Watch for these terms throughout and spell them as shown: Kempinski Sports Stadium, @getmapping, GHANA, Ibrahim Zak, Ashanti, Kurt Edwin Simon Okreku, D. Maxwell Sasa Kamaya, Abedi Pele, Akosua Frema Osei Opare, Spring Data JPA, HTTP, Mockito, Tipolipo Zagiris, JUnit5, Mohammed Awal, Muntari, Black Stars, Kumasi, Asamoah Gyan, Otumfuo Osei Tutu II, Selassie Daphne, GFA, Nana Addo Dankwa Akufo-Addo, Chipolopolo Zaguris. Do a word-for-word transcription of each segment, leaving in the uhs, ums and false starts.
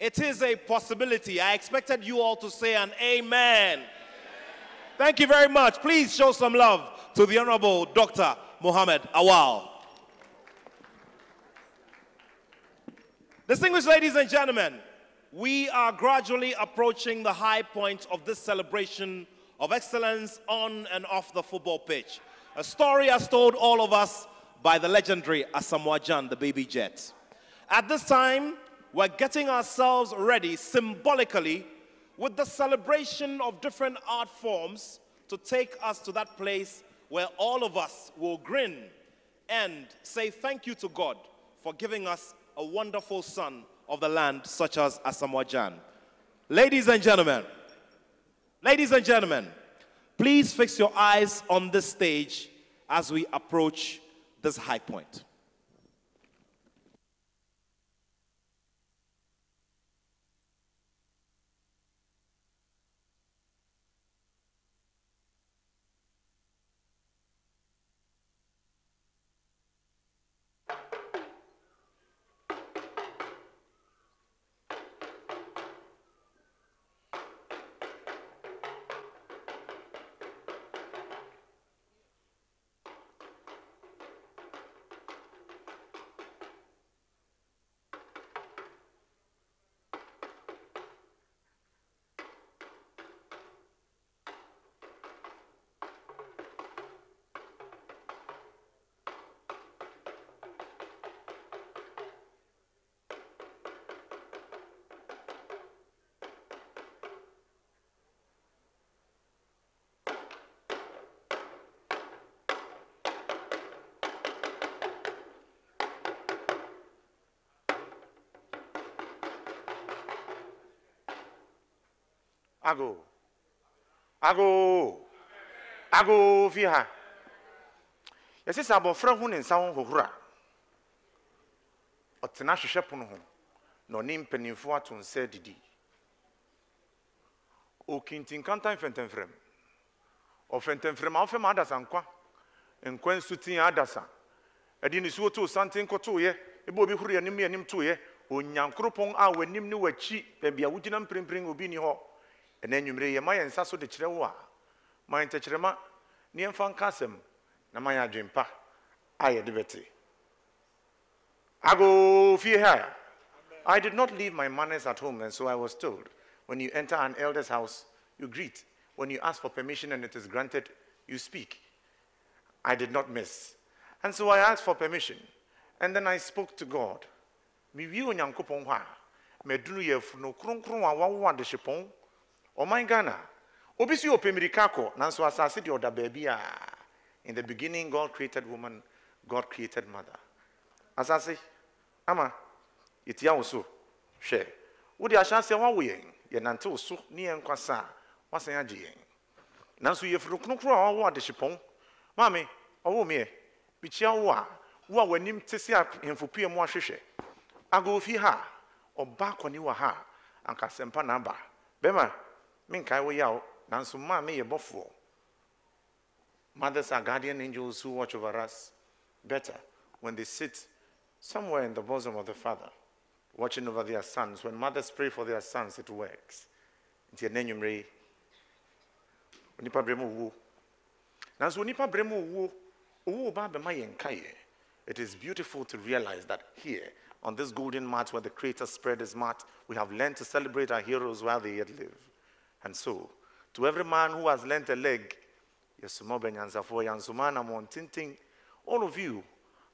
It is a possibility. I expected you all to say an amen. Amen. Thank you very much. Please show some love to the Honorable Doctor Mohammed Awal. Distinguished ladies and gentlemen, we are gradually approaching the high point of this celebration of excellence on and off the football pitch. A story as told all of us by the legendary Asamoah Gyan, the Baby Jet. At this time, we're getting ourselves ready symbolically with the celebration of different art forms to take us to that place where all of us will grin and say thank you to God for giving us a wonderful son of the land such as Asamoah Gyan. Ladies and gentlemen, ladies and gentlemen, please fix your eyes on this stage as we approach this high point. Ago, ago, ago, fiha. Yes, it's about friend who is sound hora. Otena shisha puno, no name penifua to say didi. O kinting kanta infentem frem. O fentem frem alfem adasa nkwa. Nkwen suti adasa. Edi nisuo to santi nkoto ye. Ebo bi huri anim anim to ye. O nyankropon a wanim ni wachi. Bebia wudinam primpring obi ni ho. And then you may a Mayan Sasso de Chrewa, Mayan Techrema, Nian Fan Cassim, Namaya Jimpa, I a liberty. Ago, fear. I did not leave my manners at home, and so I was told when you enter an elder's house, you greet. When you ask for permission and it is granted, you speak. I did not miss. And so I asked for permission, and then I spoke to God. Me view Yankoponha, Medru Yefno Kronkrunwa de Shipon. Oh my Ghana, obisi opemrikako nanso asase de oda baabia. In the beginning, God created woman, God created mother. Asase, ama, itia oso, she. Wo de asase wa wo yen, ye nante oso ne yen kwasa, wasan agye yen. Nanso ye furuknukru a wo ade shipon. Mami, owo me e, bichia wo a, wo a wanim tese a enfopie mu ahwehwe. Agofi ha, oba koni wa ha, anka sempa na ba. Bema Minkai we yao, Nansuma me a buffo. Mothers are guardian angels who watch over us better when they sit somewhere in the bosom of the father, watching over their sons. When mothers pray for their sons, it works. Nansu nipa bremu wu wu ba be ma yenkai. It is beautiful to realize that here, on this golden mat where the Creator spread his mat, we have learned to celebrate our heroes while they yet live. And so, to every man who has lent a leg, all of you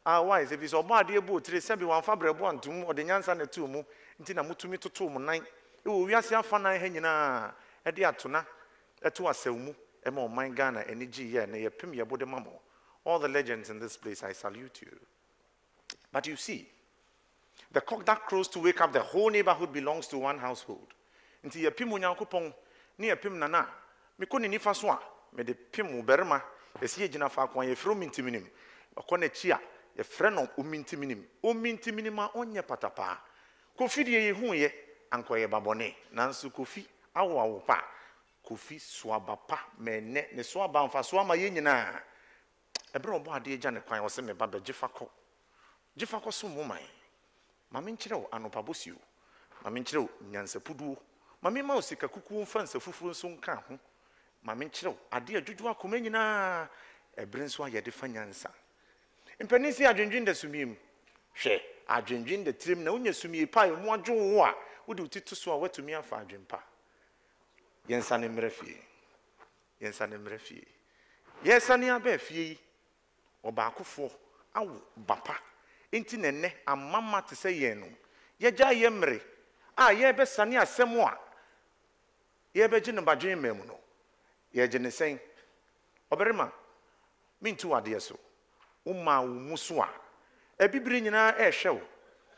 are wise. If it's about the boat, they send me one fabric one to or the Yansan a two more, until I to me to two more nine. We are seeing fun and hanging a deatuna, a two a selmu, a more mine Ghana, and a G. and a Pimia Bodemamo. All the legends in this place, I salute you. But you see, the cock that crows to wake up the whole neighborhood belongs to one household. Until your Pimunyankupong. Near Pim Nana, Mikuni Nifaswa, made the Pimu Berma, a Siegina Fakwan, a frum intiminim, a conechia, a friend of Umintiminum, Umintiminima on your patapa. Kofi de Huye, Ankoye Babone, Nansu Kofi, our pa, Kofi Swabapa, Mene, the Swabam Faswama Yenina. A broad dear Janaquan was sent me Baba Jeffako. Jeffako Sumumai, Maminchero, and Opabusu. Maminchiro, Nyansa Pudu, Mamima Sika Kuku Fansa Fufu Sun Kahu, Maminchiro, a dear Jujua Kumenina, a brinswa Yadifanyansa. In Penisi, I drinking the sumim. She, I drinking the trim, no, sumi pie, and one joa would do to swallow to me and five jumpa. Yensanim refi, Yensanim refi. Yes, I near Beffy or Bakufo, our Bapa, Intinene, and Mamma to say Yenum. Yeja Yemre, ah, ye best Sania Semwa. Ye begin about Jim Memono. Ye Jenison Oberma, mean two ideas so. Uma Musua, a bibrin in our air show.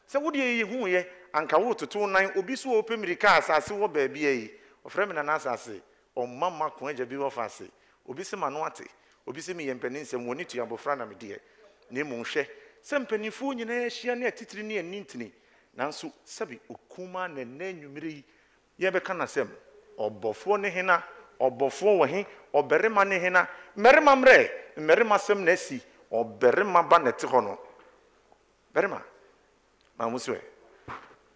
So would ye who ye, and Kawoto two nine, Obisu open me the cars as a baby, or Fremen and Assassin, or Mamma Quenja Bivofassi. Obisi manuate, obisi mi yempenense mwoni tu yabofra na medie. Ne monhwe, se mpanimfo nyina hia na titiri ne nintini. Nanso sabi okuma na nanyumiri ye beka na sem. Obofo ne hena, obofo wo he, oberema ne hena, merema mre, merema sem na si, oberema ba na te hono. Berema. Ma muswe.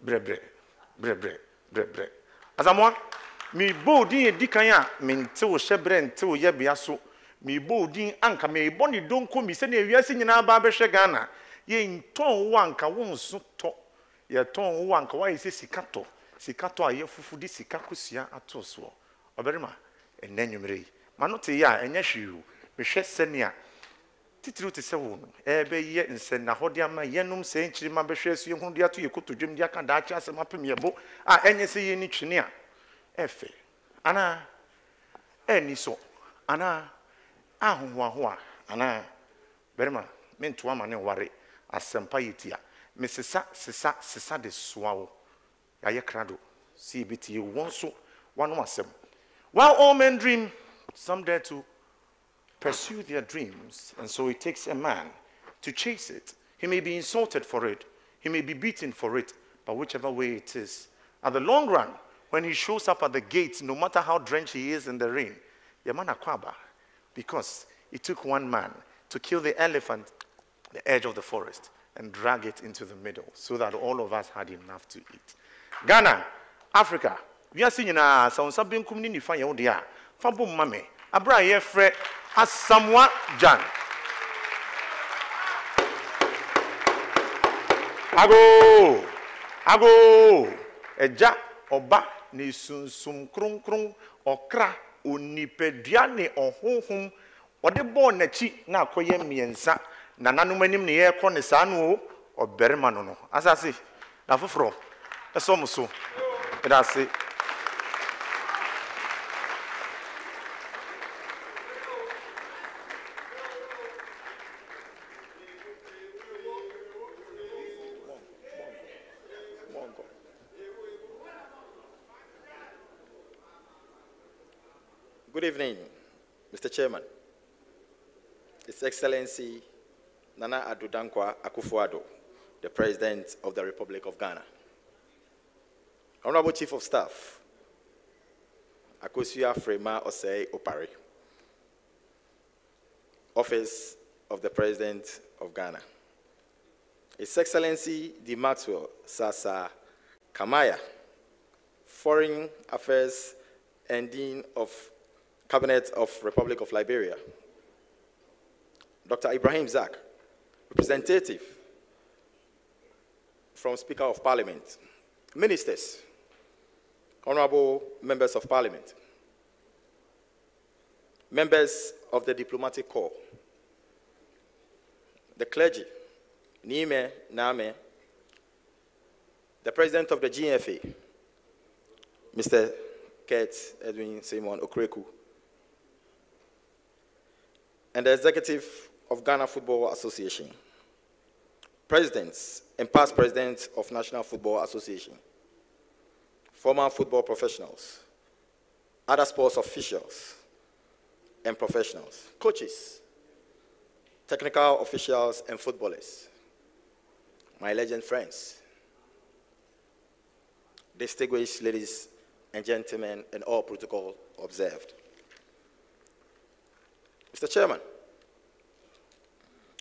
Bre bre. Bre bre. Bre bre. Azamwa mi bodi e dikanya mente wo hyebre nte wo yebia so mi bodi anka me boni donko mi se na ewiase nyina ba be hwe Ghana ye nton wo anka wo so to ye ton wo anka wa yesi sikato sikato aye fufu di sikakosua ato so oberima enanyumre yi manote ya enye hwiu me hwe senia titiri te se wo no ebe ye nsen na hode ama yenum se nkyiri ma be hwe asu ye hu de ato ye kotodwem de aka da achi asem apem ye bo a enye se ye ni twene a Efe, ana, eniso, ana, ahuwa huwa, ana, berima, mentuwa mani ware, asempa yitia, me sisa, sisa, sisa de suwawo, yaye krado, si biti yu wonso, wano asem. While all men dream, some dare to pursue their dreams, and so it takes a man to chase it. He may be insulted for it, he may be beaten for it, but whichever way it is, at the long run, when he shows up at the gate, no matter how drenched he is in the rain, Yamana Kwaba, because it took one man to kill the elephant at the edge of the forest and drag it into the middle so that all of us had enough to eat. Ghana, Africa, we are seeing na saunsa benkum ni nifa ye odia, fabo mame, abra ye fre asamwa jan. Ago! Ago! Eja oba ni sunsum krum krum okra onipedua ne ohohum ode bo na chi na akoye miensa na nanomanim ne ye ko ne saa no oberema no no asase na foforo eso muso edase Good evening, Mister Chairman, His Excellency Nana Addo Dankwa Akufo-Addo, the President of the Republic of Ghana, Honorable Chief of Staff Akosua Frema Osei Opare, Office of the President of Ghana, His Excellency D. Maxwell Sasa Kamaya, Foreign Affairs and Dean of Cabinet of Republic of Liberia, Doctor Ibrahim Zak, representative from Speaker of Parliament, ministers, honorable members of Parliament, members of the diplomatic corps, the clergy, Nime, Name, the president of the G F A, Mister Kurt Edwin Simon Okreku, and the executive of Ghana Football Association, presidents and past presidents of National Football Association, former football professionals, other sports officials and professionals, coaches, technical officials and footballers, my legend friends, distinguished ladies and gentlemen, and all protocol observed. Mister Chairman,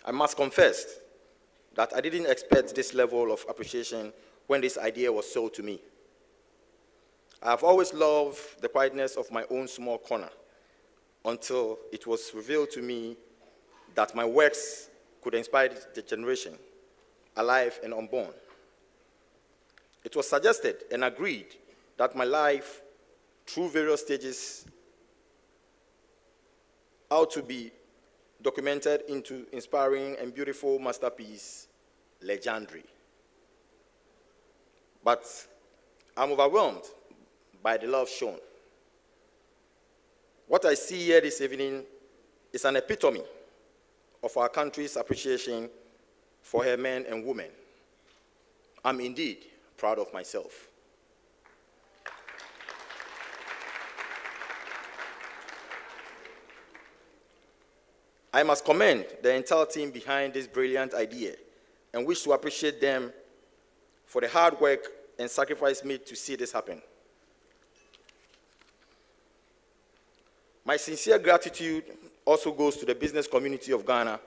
I must confess that I didn't expect this level of appreciation when this idea was sold to me I've always loved the quietness of my own small corner until it was revealed to me that my works could inspire the generation, alive and unborn. It was suggested and agreed that my life, through various stages, ought to be documented into inspiring and beautiful masterpiece, Legendary. But I'm overwhelmed by the love shown. What I see here this evening is an epitome of our country's appreciation for her men and women. I'm indeed proud of myself. I must commend the entire team behind this brilliant idea and wish to appreciate them for the hard work and sacrifice made to see this happen. My sincere gratitude also goes to the business community of Ghana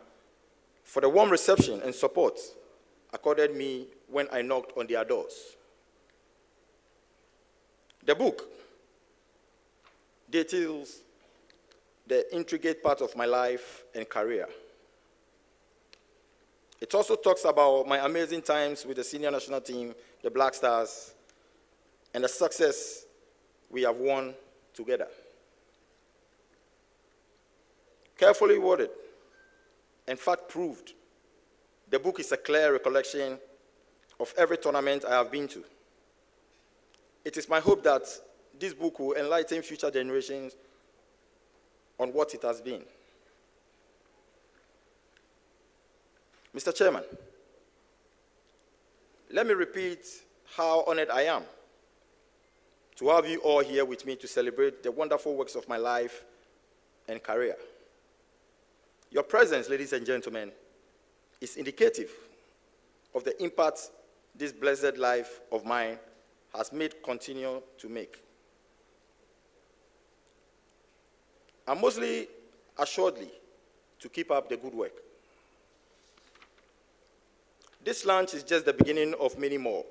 for the warm reception and support accorded me when I knocked on their doors. The book details the intricate part of my life and career. It also talks about my amazing times with the senior national team, the Black Stars, and the success we have won together. Carefully worded and fact-proved, the book is a clear recollection of every tournament I have been to. It is my hope that this book will enlighten future generations on what it has been. Mister Chairman, let me repeat how honored I am to have you all here with me to celebrate the wonderful works of my life and career. Your presence, ladies and gentlemen, is indicative of the impact this blessed life of mine has made, continue to make. And mostly assuredly to keep up the good work. This launch is just the beginning of many more,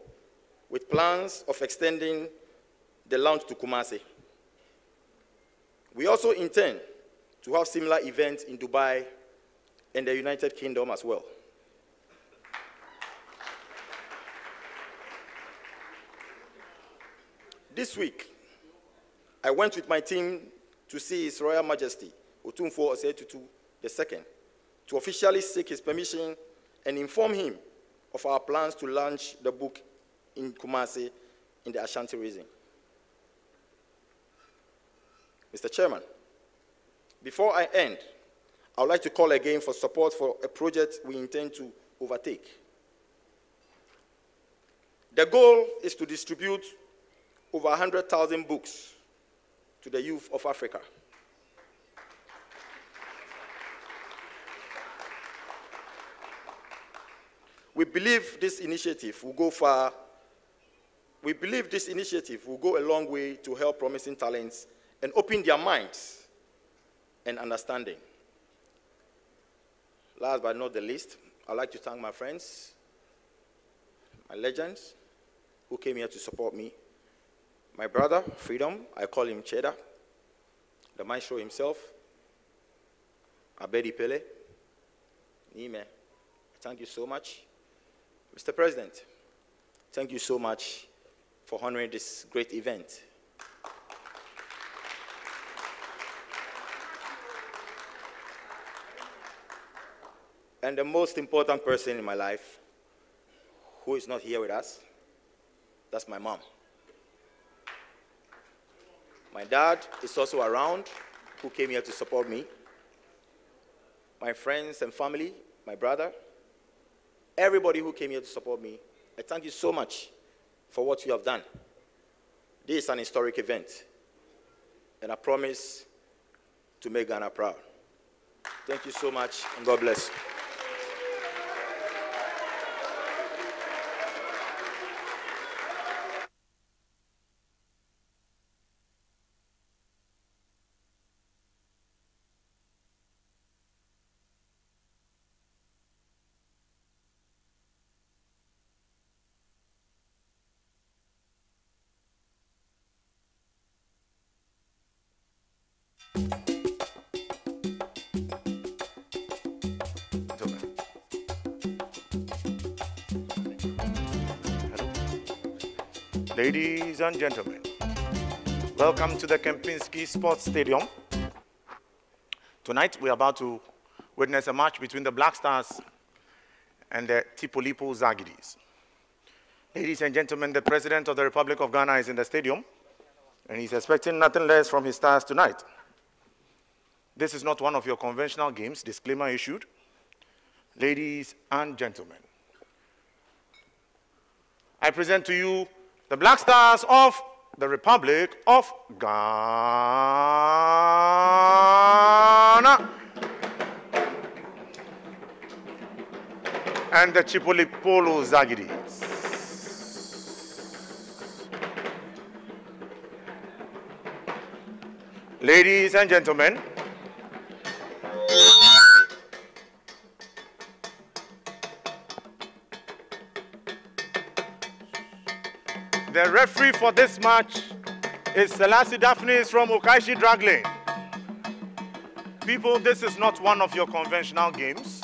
with plans of extending the launch to Kumasi. We also intend to have similar events in Dubai and the United Kingdom as well. This week, I went with my team to see His Royal Majesty, Otumfuo Osei Tutu the Second, to officially seek his permission and inform him of our plans to launch the book in Kumasi in the Ashanti region. Mister Chairman, before I end, I would like to call again for support for a project we intend to overtake. The goal is to distribute over one hundred thousand books to the youth of Africa. We believe this initiative will go far. We believe this initiative will go a long way to help promising talents and open their minds and understanding. Last but not the least, I'd like to thank my friends, my legends, who came here to support me. My brother, Freedom, I call him Cheddar, the maestro himself, Abedi Pele, Nime, thank you so much. Mister President, thank you so much for honoring this great event. And the most important person in my life, who is not here with us, that's my mom. My dad is also around, who came here to support me. My friends and family, my brother, everybody who came here to support me, I thank you so much for what you have done. This is an historic event, and I promise to make Ghana proud. Thank you so much, and God bless you. Ladies and gentlemen, welcome to the Kempinski Sports Stadium. Tonight, we are about to witness a match between the Black Stars and the Tipolipo Zagiris. Ladies and gentlemen, the President of the Republic of Ghana is in the stadium, and he's expecting nothing less from his stars tonight. This is not one of your conventional games, disclaimer issued. Ladies and gentlemen, I present to you the Black Stars of the Republic of Ghana and the Chipolopolo Zaguris. Ladies and gentlemen, the referee for this match is Selassie Daphne from Okaishi Drag Lane. People, this is not one of your conventional games.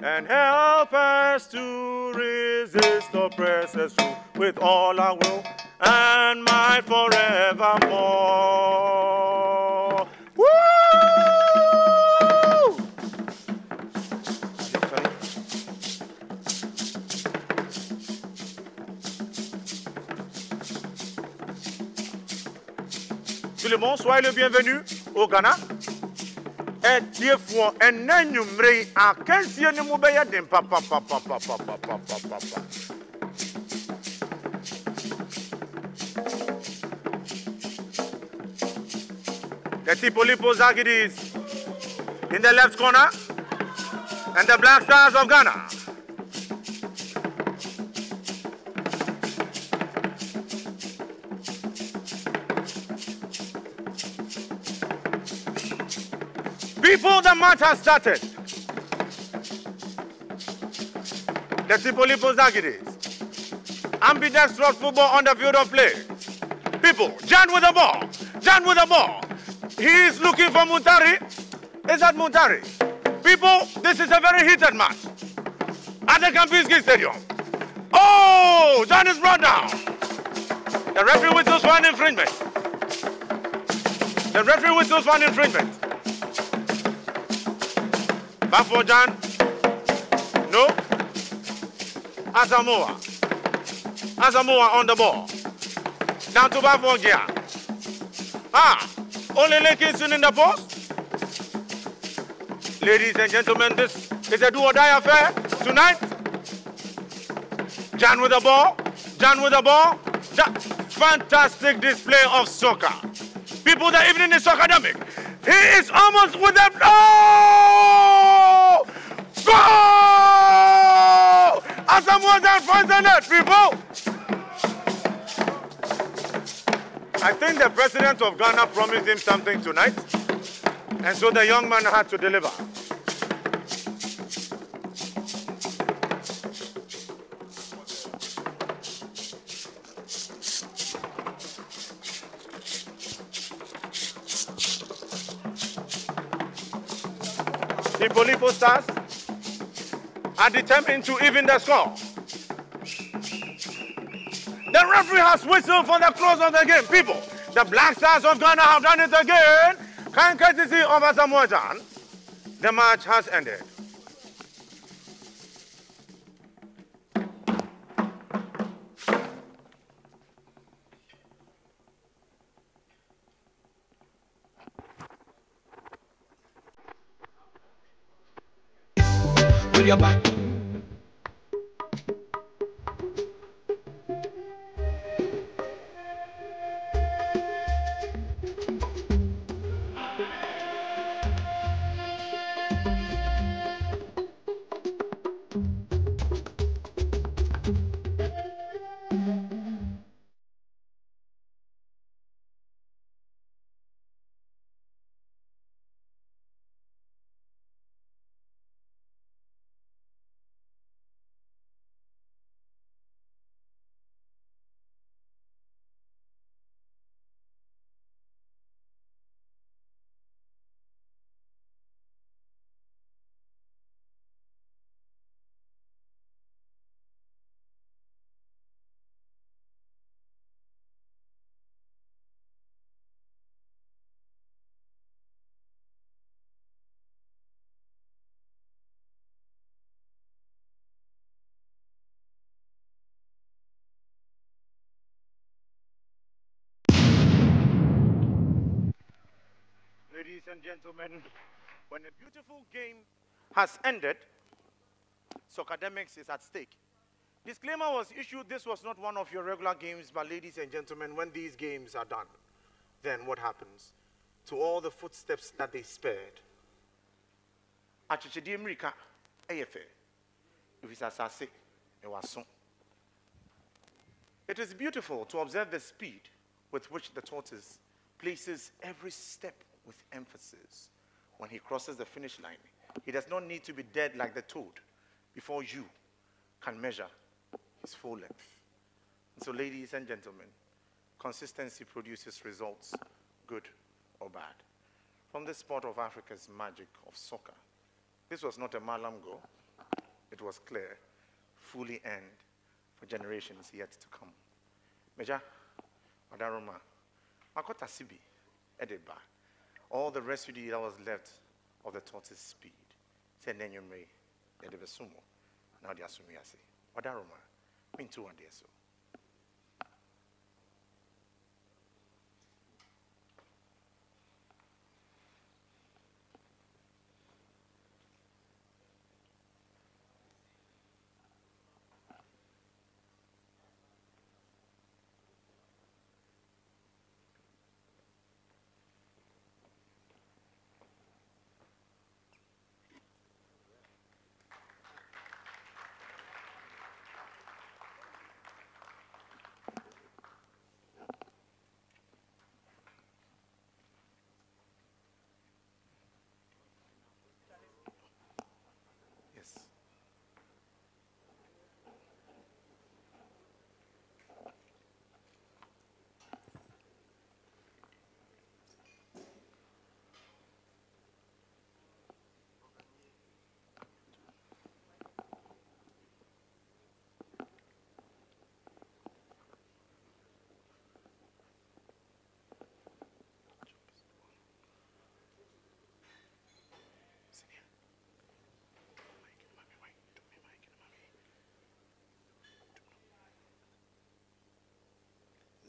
And help us to resist oppressors with all our will and might forevermore. Woo! Tout le monde, soyez le bienvenu au Ghana. Et Dieu font un énuméré à quinze ans de moubaïa d'un papa, papa, papa, papa, papa, papa. The Tipolipo Zagiris in the left corner and the Black Stars of Ghana. Before the match has started, the Tipolipo Zagiris, ambidextrous football on the field of play. People, Jan with the ball, Jan with the ball. He is looking for Muntari. Is that Muntari? People, this is a very heated match at the Kempinski Stadium. Oh, Jan is brought down. The referee whistles for an infringement. The referee whistles for an infringement. Back for Jan. No. Asamoah. Asamoah on the ball. Down to back for Gia. Ah. Oleleke soon in the post. Ladies and gentlemen, this is a do or die affair tonight. Jan with the ball. Jan with the ball. Jan. Fantastic display of soccer. People, the evening is academic. He is almost with the... Oh! Goal! Asamoah Gyan finds the net, people! I think the president of Ghana promised him something tonight, and so the young man had to deliver. Tipolipo Stars are determined to even the score. The referee has whistled for the close of the game. People, the Black Stars of Ghana have done it again. Kind courtesy of Asamoah Gyan. The match has ended. Your back. and gentlemen, when a beautiful game has ended, Socademics is at stake. Disclaimer was issued, this was not one of your regular games, but ladies and gentlemen, when these games are done, then what happens to all the footsteps that they spared? Achichidi America, A F A, if it's Asase, Ewason. It is beautiful to observe the speed with which the tortoise places every step with emphasis. When he crosses the finish line, he does not need to be dead like the toad before you can measure his full length. And so, ladies and gentlemen, consistency produces results, good or bad. From the sport of Africa's magic of soccer, this was not a Malam goal. It was clear, fully earned for generations yet to come. Meja, Madaroma, Makota Sibi, Edeba, all the residue that was left of the tortoise speed. Sendenyumre, Edebesumo, now they assume Yasi. Madaroma, Mintu and Deso.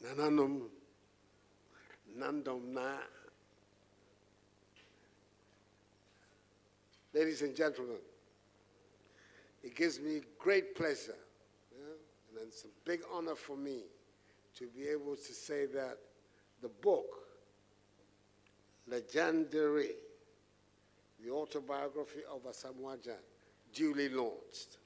Nananum, Nandomna. Ladies and gentlemen, it gives me great pleasure, yeah, and it's a big honor for me to be able to say that the book, Legendary, the autobiography of Asamoah Gyan, duly launched.